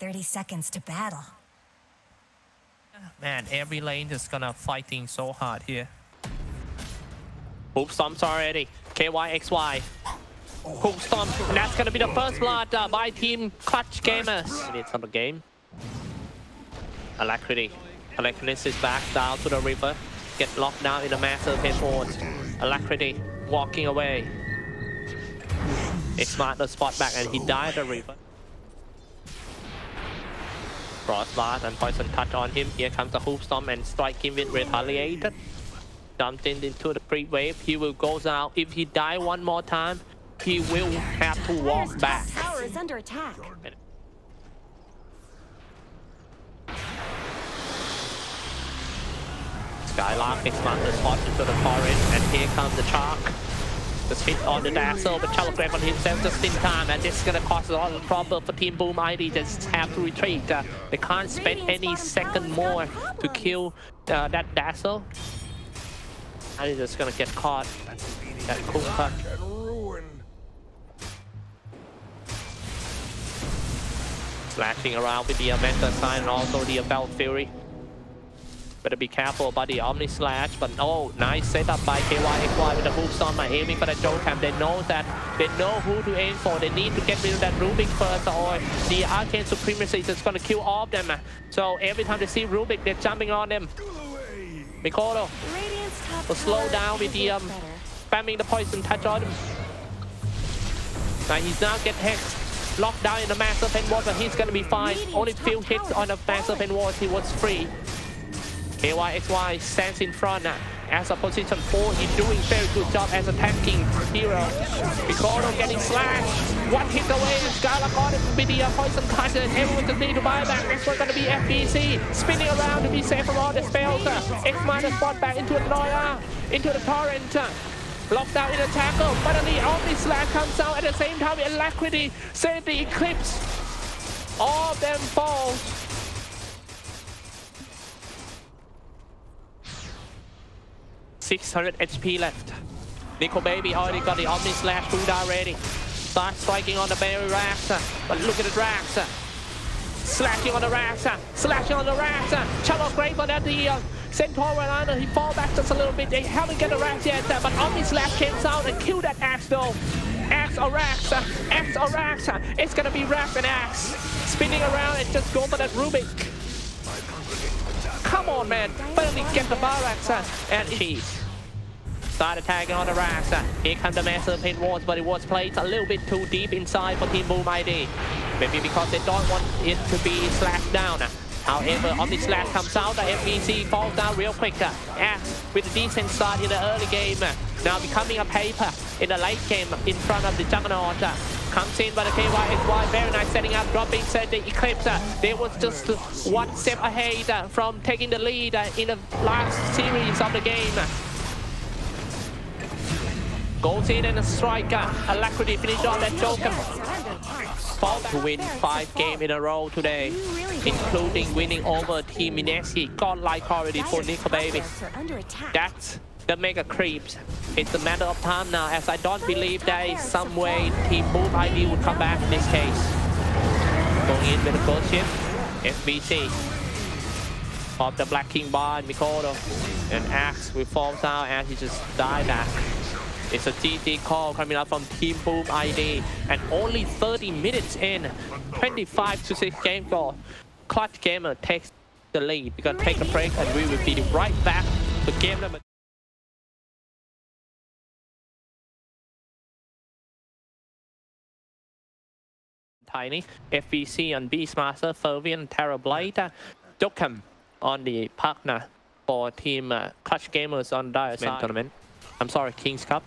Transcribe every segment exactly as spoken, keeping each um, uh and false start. thirty seconds to battle. Man, every lane is gonna fighting so hard here. Hoop stomps already. K Y X Y. Hoop stomps, and that's gonna be the first blood uh, by Team Clutch Gamers. We need some game. Alacrity. Alacrity is back down to the river. Get locked down in a massive headboard. Alacrity walking away. He smart the spot back and he died the river. Frostbart and Poison touch on him. Here comes the Hoop Storm and strike him with Retaliated. Dumped into the pre-wave. He will go out. If he die one more time, he will have to walk back. Tower is under attack. Skylark is smart the spot into the torrent, and here comes the shark. Just hit on the Dazzle, but Shallow Grab on himself just in time, and this is gonna cause a lot of trouble for Team Boom I D. Just have to retreat. Uh, they can't spend any second more to kill uh, that Dazzle. I D just gonna get caught. That cool cut. Slashing around with the Amenta sign and also the Belt Fury. Better be careful about the Omni Slash, but oh, nice setup by K Y X Y with the hoops on my aiming for the Jokam. They know that, they know who to aim for. They need to get rid of that Rubik first, or the Arcane Supremacy is just gonna kill all of them. So every time they see Rubik, they're jumping on them. Mikoto will slow down with the um, spamming the poison touch on him. Now he's now get hexed. Locked down in the massive pen ward, but he's gonna be fine. Only few hits on the massive pen ward, he was free. K Y X Y stands in front uh, as a position four. He's doing very good job as a tanking hero. Mikoto getting slashed. One hit away. Skylark on it with the uh, poison touch. And everyone just need to buy back. Next one's gonna be F B C. Spinning around to be safe from all the spells. Uh, X minus spot back into a Noya. Into the torrent. Uh, Locked out in a tackle. But the Omni Slash comes out at the same time. Alacrity sends the Eclipse. All of them fall. six hundred H P left. Nico Baby already got the Omni Slash food already. Starts striking on the Barry Raxa, but look at the Raxa. Slashing on the Raxa, slashing on the Raxa. Channel Grape on that, the uh, Centaur Runner, he fall back just a little bit. They haven't got the Rax yet, uh, but Omni Slash comes out and kill that Axe though. Axe or Raxa, uh, Axe or Raxa. Uh, it's gonna be Rax and Axe. Spinning around and just go for that Rubik. Come on, man. Finally get the Baraxa and cheese. Started tagging on the Raxa. Here comes the massive pin wards, but it was played a little bit too deep inside for Team Boom I D. Maybe because they don't want it to be slashed down. However, Omni Slash comes out, the F B C falls down real quick. Axe with a decent start in the early game. Now becoming a paper in the late game in front of the Juggernaut. Comes in by the K Y X Y, very nice setting up, dropping, said the Eclipse. Uh, they was just one step ahead uh, from taking the lead uh, in the last series of the game. Goes in and a striker, uh, Alacrity finish on that Joker. Fall to win five games in a row today, including winning over Team Mineski. Godlike already for Nico Baby. That's the Mega Creeps. It's a matter of time now, as I don't believe there is some way Team Boom I D would come back in this case. Going in with a ghost ship, F B C. Off the Black King Bar and Mikoto. And Axe will fall down and he just died back. It's a G G call coming up from Team Boom I D. And only thirty minutes in, twenty-five to six game goal. Clutch Gamer takes the lead. We're gonna take a break and we will be right back to game number. Tiny, F B C on Beastmaster, Phobian, Terra Blade, uh, Dokkam on the partner for Team uh, Clutch Gamers on Dire Side Tournament. I'm sorry, King's Cup.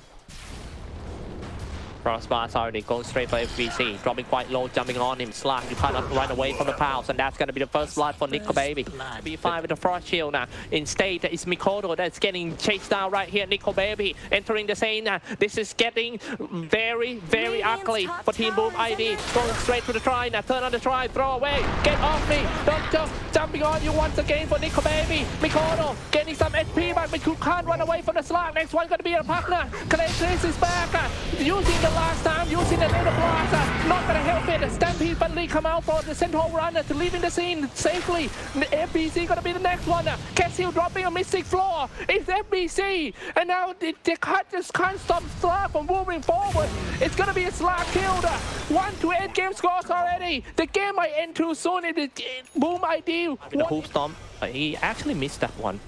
Frostbart already goes straight for F B C, dropping quite low, jumping on him. Slark, you cannot run away from the pals, and that's gonna be the first blood for Nico Baby. B five with the Frost Shield now. Instead, it's Mikoto that's getting chased down right here. Nico Baby entering the scene. Uh, this is getting very, very ugly for Team Boom I D. Going straight to the try now. Turn on the try, throw away. Get off me. Don't jump. Jumping on you once again for Nico Baby. Mikoto getting some H P, but Mikoto can't run away from the Slark. Next one gonna be a partner. Clay Chris is back. Uh, using the last time, using the little blaster, not gonna help Profit, Stampede finally come out for the Centaur Runners, leaving the scene safely. F B C gonna be the next one. Cassiel dropping a Mystic Floor. It's F B C. And now the, the cut just can't stop Slug from moving forward. It's gonna be a Slug killed. One to eight game scores already. The game might end too soon. It is Boom I D. With the hoop stomp, he actually missed that one.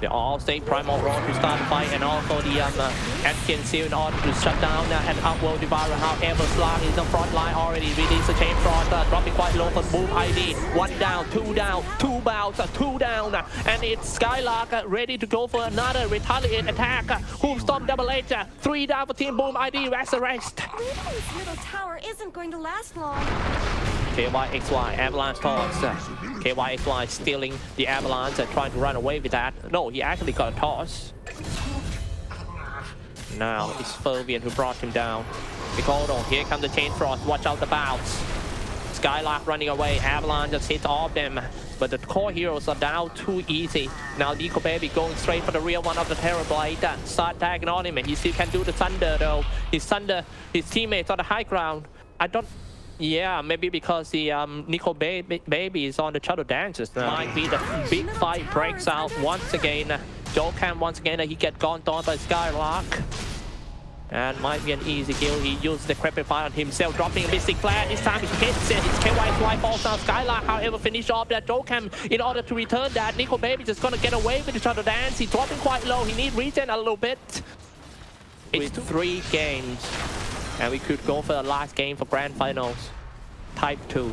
They all stay Primal Roar to start the fight, and also the um, uh, Atkin Seal in order to shut down uh, and Upworld Devourer. However, Slark is the front line already. Release the Chain Frost, uh, dropping quite low for Boom I D. One down, two down, two bounce, uh, two down. Uh, and it's Skylark uh, ready to go for another retaliate attack. Uh, Hoof Storm Double H, uh, three down for Team Boom I D. Rest arrest. This little tower isn't going to last long. K Y X Y, Avalanche Toss. Uh, K Y X Y stealing the Avalanche and trying to run away with that. No, he actually got a toss. Now it's Phobian who brought him down. Mikoto, here comes the Chain Frost. Watch out the bounce. Skylark running away. Avalanche just hits all of them. But the core heroes are down too easy. Now Nico Baby going straight for the real one of the Terror Blade. Start tagging on him, and he still can do the Thunder though. His Thunder, his teammates on the high ground. I don't... Yeah, maybe because the um, Nico Baby, baby is on the Shadow Dances now. Might be the big fight breaks out once again. Jokam once again, he get gone down by Skylark. And might be an easy kill. He used the Crepid Fire on himself, dropping a Mystic Flare. This time it hits it. It's K Y X Y falls down. Skylark, however, finish off that Dokkam in order to return that. Nico Baby just gonna get away with the Shadow Dance. He's dropping quite low. He need regen a little bit. It's with three games. And we could go for the last game for Grand Finals, Type two.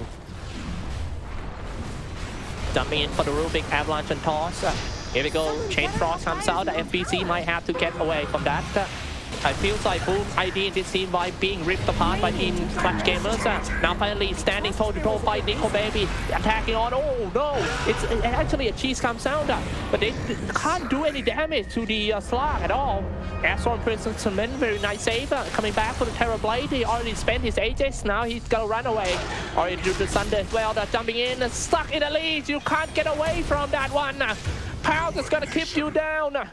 Jumping in for the Rubik, Avalanche and Toss. Uh, here we go, Chain Frost comes out. The F B C might have to get away from that. Uh, I feel like Boom I D in this team by being ripped apart by Team Clutch Gamers. Uh, now finally standing toe-to-toe by Nico Baby, attacking on. Oh no, it's it actually a cheese come sound, uh, but they can't do any damage to the uh, Slug at all. Astron Prison Cement, very nice save. Uh, coming back for the Terror Blade, he already spent his ages. Now he's gonna run away. Already do the Thunder as well, uh, jumping in, uh, stuck in the lead. You can't get away from that one. Uh, Pounce is gonna keep you down. Uh,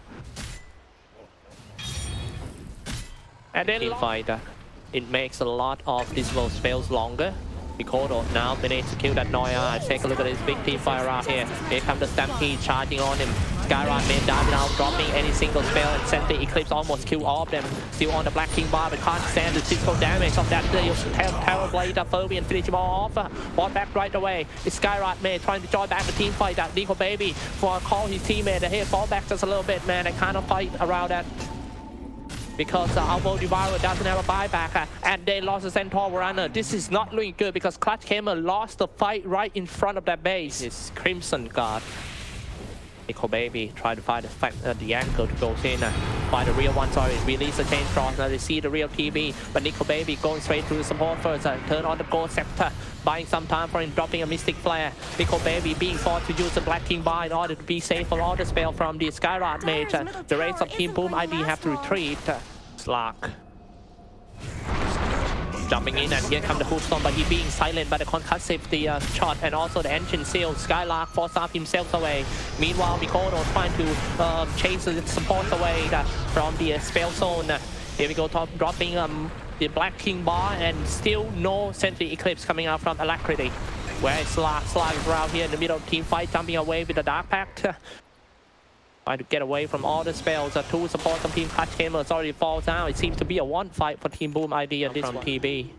And then team fighter, it makes a lot of visible spells longer. Mikoto now managed to kill that Noya. Take a look at this big team fire out here. Here comes the Stampede charging on him. Skyrock man down now, dropping any single spell, and Sentry Eclipse almost killed all of them. Still on the Black King bar, but can't stand the physical damage of that Terror Blade. Phobian finish him all off. Bought back right away. It's Skyrock man trying to join back the team fight. That Nico Baby for a call his teammate here. Fall back just a little bit, man. They kind of fight around that. Because uh, Alvo Devourer doesn't have a buyback, uh, and they lost the Centaur Runner. This is not looking good because Clutch Gamer lost the fight right in front of their base. It's Crimson Guard. Nico Baby trying to find the, uh, the angle to go in. Uh, by the real one, sorry, release the Chain Frost. Now they see the real T V, but Nico Baby going straight to the support first. Uh, turn on the Gold Scepter, buying some time for him, dropping a Mystic Flare. Nico Baby being forced to use the Black King Bar in order to be safe for all the spell from the Skyrock Mage. Uh, the rest of Team Boom I D have to retreat. Uh, Slark jumping in, and here comes the Hoofstorm, but he being silent by the concussive, the uh, shot, and also the engine seal. Skylark forced off himself away. Meanwhile, Mikoto trying to uh, chase the support away uh, from the uh, spell zone. Uh, here we go, top, dropping um, the Black King bar, and still no Sentry Eclipse coming out from Alacrity. Where is Slark? Slark is around here in the middle of the team fight, jumping away with the Dark Pact. Uh, Trying to get away from all the spells. Uh, two support from Team Clutch Gamers already falls down. It seems to be a one fight for Team Boom I D and this from T B.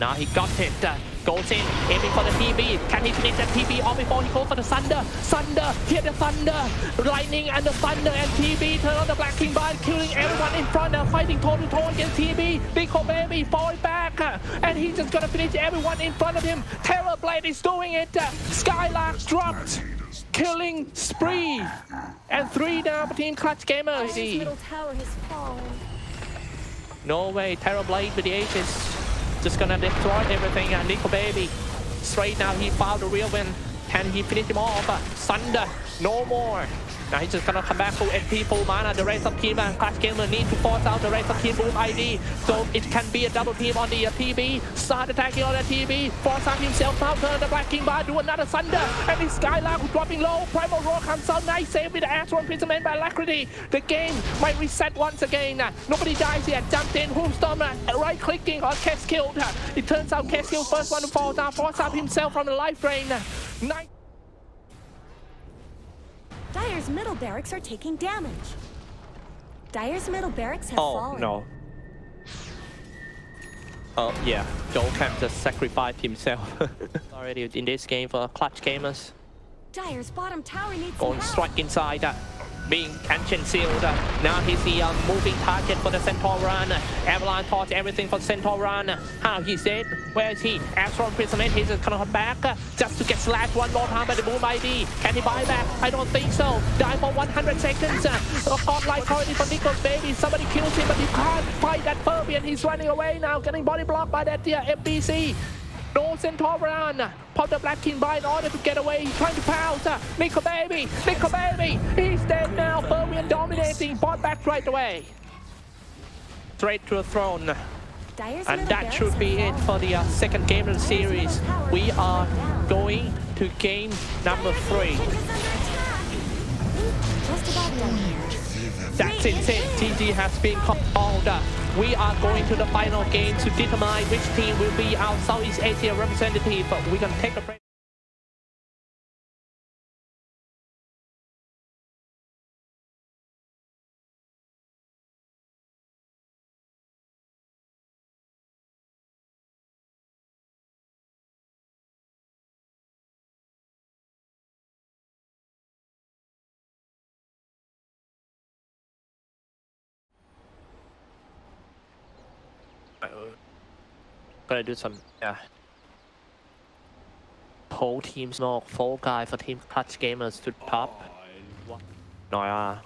Now he got it. Uh, goes in, aiming for the T B. Can he finish that T B off before he goes for the Thunder? Thunder, hear the Thunder. Lightning and the Thunder and T B. Turn on the Black King Bar, killing everyone in front. Now fighting toe to toe against T B. Nico Baby falling back. Uh, and he's just gonna finish everyone in front of him. Terror Blade is doing it. Uh, Skylark's dropped. Killing spree. And three down between Clutch Gamers. No way, Terror Blade with the ages. Just gonna destroy everything, and Nico Baby straight now he found the real win. Can he finish him off? Thunder, no more. Now he's just gonna come back full N P, full mana. The rest of Team and Clutch Gamers need to force out the rest of Team Boom I D. So it can be a double team on the uh, T B. Start attacking on the T B. Force out himself now, turn the Black King Bar, do another Thunder. And it's Skylark dropping low. Primal Roar comes out, nice save with the Ash One Prismane by Alacrity. The game might reset once again. Uh, nobody dies here, jumped in, Hoomstorm, uh, right clicking on Kes killed. Uh, it turns out Kes killed, first one to fall down, force out himself from the life drain. Uh, nice. Dire's middle barracks are taking damage. Dire's middle barracks have oh, fallen. Oh, no. Oh, yeah. Jokam just sacrificed himself. Already in this game for Clutch Gamers. Dire's bottom tower needs help. Going strike inside. Uh, being ancient sealed. Uh, now he's the uh, moving target for the Centaur run. Uh, Avalanche torch everything for the Centaur run. Uh, how he's dead? Where is he? Astron Prismate, he's just gonna come back uh, just to get slashed one more time by the Boom I D. Can he buy back? I don't think so. Die for one hundred seconds. Uh, Godlike already for Nico Baby. Somebody kills him, but he can't fight that Phobian. He's running away now, getting body blocked by that uh, F B C. No Centaur run. Pop the Black King by in order to get away. He's trying to pounce. Uh, Nico Baby, Nico Baby, he's dead now. Phobian dominating. Bought back right away. Straight to the throne. And that should be it for the uh, second game of the series. We are going to game number three. That's it. T G has been called. We are going to the final game to determine which team will be our Southeast Asia representative. But we can take a break. Gotta do some, yeah. Whole team smoke, full guy for Team Clutch Gamers to top. No, yeah.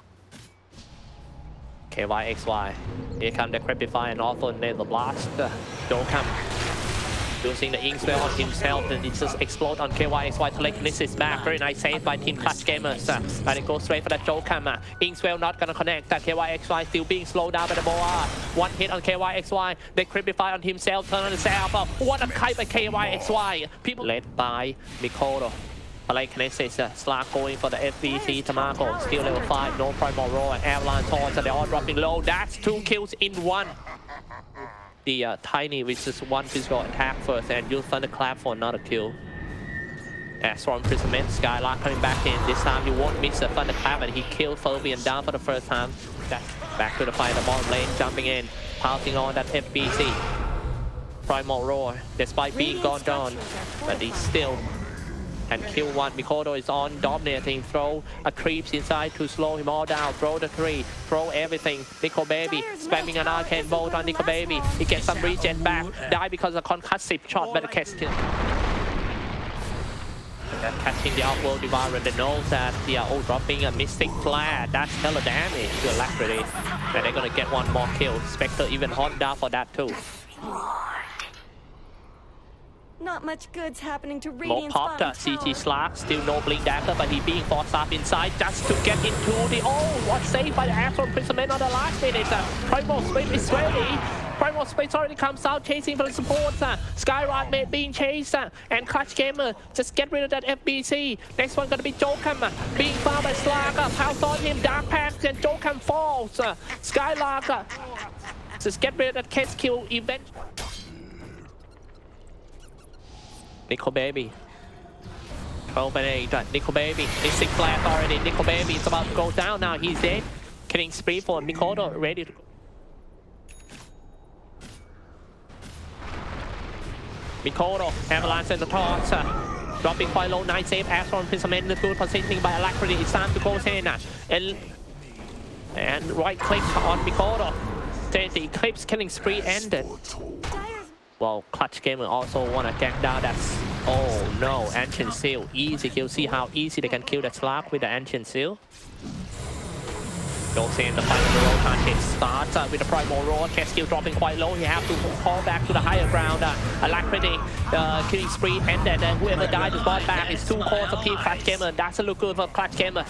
K Y X Y. Here come the Crepify and also Nether Blast. Uh, Dokkam using the ink spell on himself, and it just explodes on K Y X Y. Telekinesis back. Very nice save by Team Clutch Gamers. Uh, and it goes straight for that Jokam. Uh, ink spell not gonna connect. Uh, K Y X Y still being slowed down by the Boa. One hit on K Y X Y. They creepify on himself. Turn on himself. Uh, what a kite by K Y X Y. People led by Mikoto. Telekinesis. Uh, Slark going for the F B C. Tamago. Still level five. No Primal Roar. Avalanche Torch. They're all dropping low. That's two kills in one. The uh, Tiny with just one physical attack first and use Thunderclap for another kill. As for imprisonment, Skylark coming back in. This time he won't miss the Thunderclap and he killed Phobian down for the first time. That's back to the fight, the bottom lane jumping in, pouncing on that F B C. Primal Roar, despite being gone down, but he still and kill one. Mikoto is on, dominating, throw a creeps inside to slow him all down, throw the three, throw everything. Nico Baby spamming an arcane bolt on Nico Baby. He gets some regen back, die because of concussive shot, but the catch kill. Catching the outworld devourer, the knows that they are all dropping a mystic flare. That's hella damage to Alacrity. And they're gonna get one more kill. Spectre even hot down for that too. Not much good's happening to Radiant's bottom tower. C T Slark, still no blink dagger, but he being forced up inside just to get into the... Oh, what saved by the Astral Prismane on the last minute. Uh, Primal Swift is ready. Primal Space already comes out chasing for the support. Uh, Skyrod mate being chased uh, and Clutch Gamer just get rid of that F B C. Next one gonna be Jokam uh, being found by Slark. Uh, Pounce on him, Dark Pact, and Jokam falls. Uh, Skylark uh, just get rid of that catch kill event. Nico Baby. twelve and eight. Uh, Nico Baby. Mystic Flare already. Nico Baby is about to go down now. He's dead. Killing spree for Mikoto. Ready to go. Mikoto. Avalanche and the torch. Uh, dropping quite low. Nice save. Astron Prismane. The good positioning by Alacrity. It's time to go in. Uh, and, and right click on Mikoto. There's the Eclipse killing spree ended. Well, Clutch Gamer also want to get down that. Oh no, Ancient Seal. Easy kill. See how easy they can kill that Slark with the Ancient Seal. Don't say in the final roll target starts uh, with the Primal Roar. Chest skill dropping quite low. He have to call back to the higher ground. Uh, Alacrity uh, killing spree ended. And whoever died is brought back. It's two cores of Team Clutch Gamer. That's a look good for Clutch Gamer.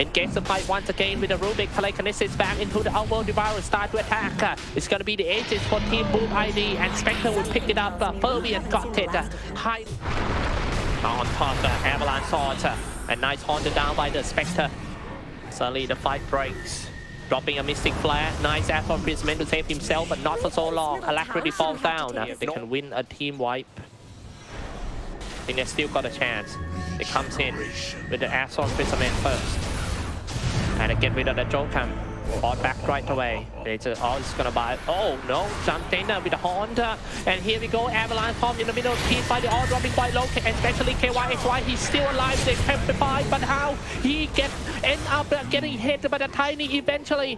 Engage the fight once again with the Rubik telekinesis back into the outworld devourer. Start to attack. Uh, it's going to be the Aegis for Team Boom I D, and Spectre will pick it up. Uh, Phobian got it. Uh, high on top, uh, Avalanche Sword. Uh, a nice haunted down by the Spectre. Suddenly the fight breaks. Dropping a Mystic Flare. Nice effort for his men to save himself, but not for so long. Alacrity falls down. Uh, they can win a team wipe. I think they still got a chance. It comes in with the Assault Fisherman first. And they get rid of the Jokam. Bought back right away. It's uh, all it's gonna buy. Oh no, Santana with the Honda. And here we go, Avalanche Pop in the middle of the by the all dropping by low, especially K Y X Y. He's still alive, they petrified, but how he get end up getting hit by the Tiny eventually.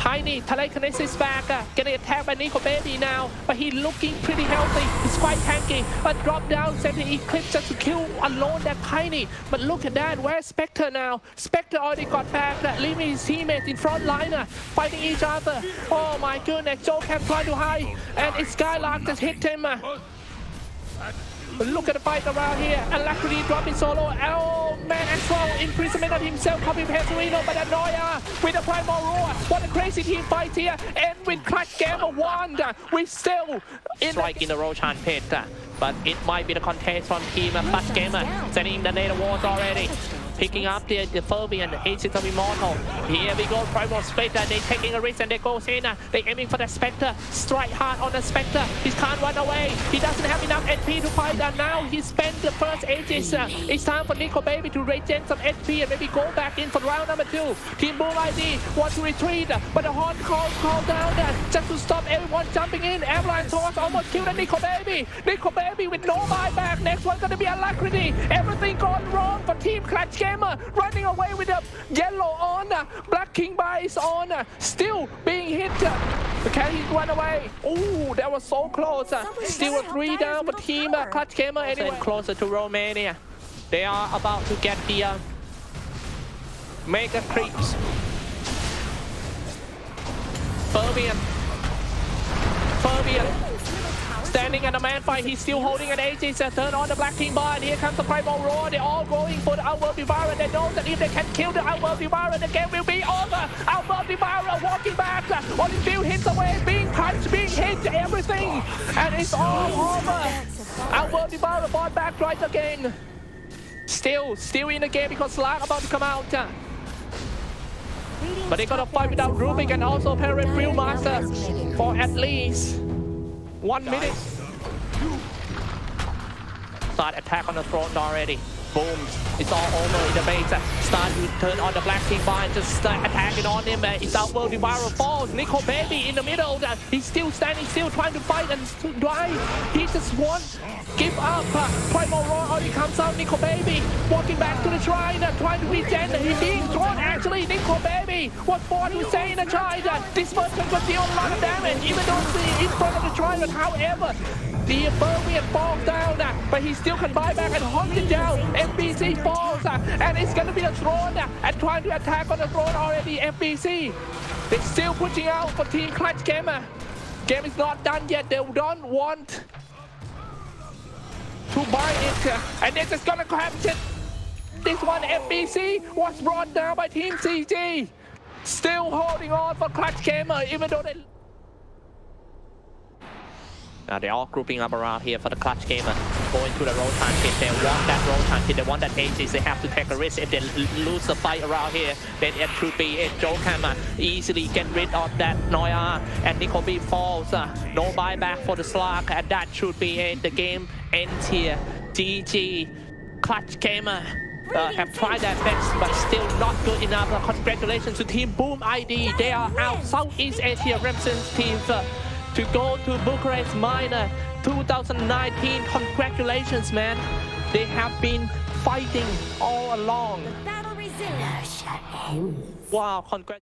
Tiny telekinesis back, uh, getting attacked by Nico Baby now, but he looking pretty healthy. He's quite tanky, but drop down, send the Eclipse just to kill alone that Tiny. But look at that, where's Spectre now? Spectre already got back, uh, leaving his teammates in front liner, fighting each other. Oh my goodness, Jokam try to hide, and it's Skylark just hit him. Uh, Look at the fight around here. Alacrity dropping solo. Oh man, as well. Imprisonment of himself. Copy Petrino, but Anoia with a primal roar. What a crazy team fight here. And with Clutch Gamers one, we still in strike in the Roshan pit. But it might be the contest from Team Clutch Gamers. Sending the Nate Awards already. Picking up the, the Phobian, Aegis of Immortal. Here we go, Primal Spectre. They taking a risk and they go in. They aiming for the Spectre. Strike hard on the Spectre. He can't run away. He doesn't have enough H P to fight that now. He spent the first Aegis. Uh, it's time for Nico Baby to regen some H P and maybe go back in for round number two. Team Boom I D wants to retreat, but the Horn calls call down there just to stop everyone jumping in. Avalanche Swords almost killed the Nico Baby. Nico Baby with no buyback. Next one's gonna be Alacrity. Everything gone wrong for Team Clutch Gamers. Running away with the yellow on, uh, Black King Bai is on, uh, still being hit. Uh, can he run away? Oh, that was so close. Uh, still three down, but Team uh, Clutch Gamers anyway. And closer to Romania. They are about to get the uh, Mega Creeps. Phobian. Phobian. Standing at the man fight, he's still holding an Aegis. Uh, turn on the Black King Bar, and here comes the Primal Roar. They're all going for the Outworld Devourer. They know that if they can kill the Outworld Devourer, the game will be over. Outworld Devourer walking back. Uh, only few hits away, being punched, being hit, everything. And it's all over. Outworld Devourer bought back right again. Still, still in the game because Slark about to come out. Uh, but they gotta fight without Rubik and also Parent Real Master for at least One minute. Start attack on the throne already. Boom. It's all over in the base. Start to turn on the Black King Vine. Just start attacking on him. It's Outworld Devourer falls. Nico Baby in the middle. He's still standing still trying to fight and die. He just won't give up. Primal Roar already comes out. Nico Baby walking back to the shrine. Trying to regen. He's being thrown actually. Nico Baby was born to say in the shrine. This person could deal a lot of damage. Even though he's in front of the shrine. But however, the Burbian falls down, uh, but he still can buy back and hunt it down. F B C falls, uh, and it's gonna be the throne, uh, and trying to attack on the throne already. F B C, they're still pushing out for Team Clutch Gamers. Game is not done yet. They don't want to buy it, uh, and this is gonna capture this one. F B C was brought down by Team C G. Still holding on for Clutch Gamers, even though they. Uh, they're all grouping up around here for the Clutch Gamers. Going to the Rotan pit. They want that Rotan pit. They want that Aegis. They have to take a risk. If they lose the fight around here, then it should be it. Jokam uh, easily get rid of that Noia. And Nico B falls. Uh, no buyback for the Slark. And that should be it. The game ends here. G G. Clutch Gamers uh, have tried their best, but still not good enough. Uh, congratulations to Team Boom I D. They are out. Southeast Asia represents teams Uh, to go to Bucharest Minor twenty nineteen. Congratulations, man. They have been fighting all along. Wow, congrats.